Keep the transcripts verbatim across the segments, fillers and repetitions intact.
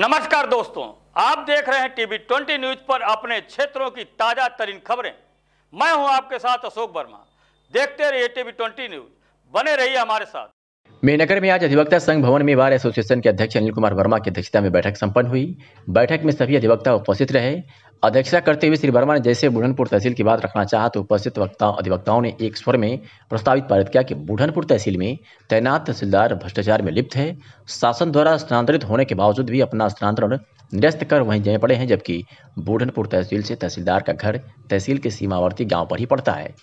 नमस्कार दोस्तों, आप देख रहे हैं टीवी ट्वेंटी न्यूज पर अपने क्षेत्रों की ताजा तरीन खबरें। मैं हूं आपके साथ अशोक वर्मा। देखते रहिए टीवी ट्वेंटी न्यूज, बने रहिए हमारे साथ। मेहनगर में आज अधिवक्ता संघ भवन में बार एसोसिएशन के अध्यक्ष अनिल कुमार वर्मा की अध्यक्षता में बैठक संपन्न हुई। बैठक में सभी अधिवक्ता उपस्थित रहे। अध्यक्षता करते हुए श्री वर्मा ने जैसे बुढ़नपुर तहसील की बात रखना चाहा तो उपस्थित वक्ताओं अधिवक्ताओं ने एक स्वर में प्रस्तावित पारित किया कि बुढ़नपुर तहसील में तैनात तहसीलदार भ्रष्टाचार में लिप्त है। शासन द्वारा स्थानांतरित होने के बावजूद भी अपना स्थानांतरण निरस्त कर वहीं जमे पड़े हैं, जबकि बुढ़नपुर तहसील से तहसीलदार का घर तहसील के सीमावर्ती गाँव पर ही पड़ता है।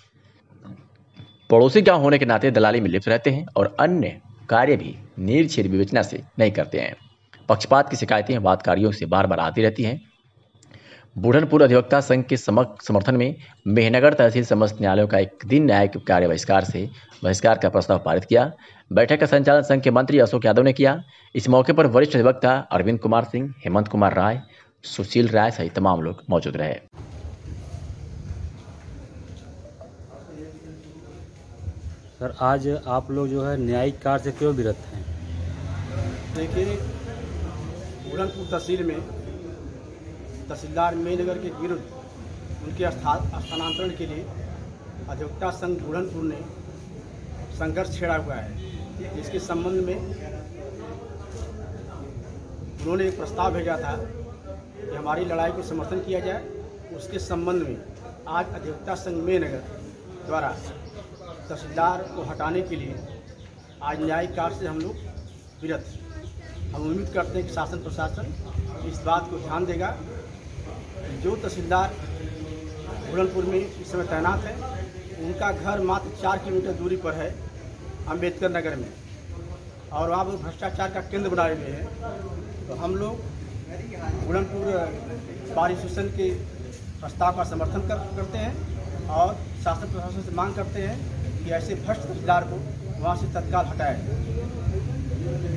पड़ोसी गाँव होने के नाते दलाली में लिप्त रहते हैं और अन्य कार्य भी नीरछीर विवेचना से नहीं करते हैं। पक्षपात की शिकायतें वादकारियों से बार बार आती रहती हैं। बुढ़नपुर अधिवक्ता संघ के समर्थन में मेहनगर तहसील समस्त न्यायालयों का एक दिन न्यायिक कार्य बहिष्कार से बहिष्कार का प्रस्ताव पारित किया। बैठक का संचालन संघ के मंत्री अशोक यादव ने किया। इस मौके पर वरिष्ठ अधिवक्ता अरविंद कुमार सिंह, हेमंत कुमार राय, सुशील राय सहित तमाम लोग मौजूद रहे। सर, आज आप लोग जो है न्यायिक कार्य से क्यों विरत हैं? देखिए, बुढ़नपुर तहसील में तहसीलदार मेहनगर के विरुद्ध उनके स्थानांतरण के लिए अधिवक्ता संघ बुढ़नपुर ने संघर्ष छेड़ा हुआ है। इसके संबंध में उन्होंने एक प्रस्ताव भेजा था कि हमारी लड़ाई को समर्थन किया जाए। उसके संबंध में आज अधिवक्ता संघ मेहनगर द्वारा तहसीलदार को हटाने के लिए आज न्यायिक कार्य से हम लोग विरत। हम उम्मीद करते हैं कि शासन प्रशासन इस बात को ध्यान देगा। जो तहसीलदार बुढ़नपुर में इस समय तैनात है, उनका घर मात्र चार किलोमीटर दूरी पर है अंबेडकर नगर में, और वहाँ पर भ्रष्टाचार का केंद्र बनाए हुए हैं। तो हम लोग बुढ़नपुर बार एसोसिएशन के प्रस्ताव का समर्थन कर, करते हैं और शासन प्रशासन से मांग करते हैं कि ऐसे भ्रष्ट तहसीलदार को वहाँ से तत्काल हटाए।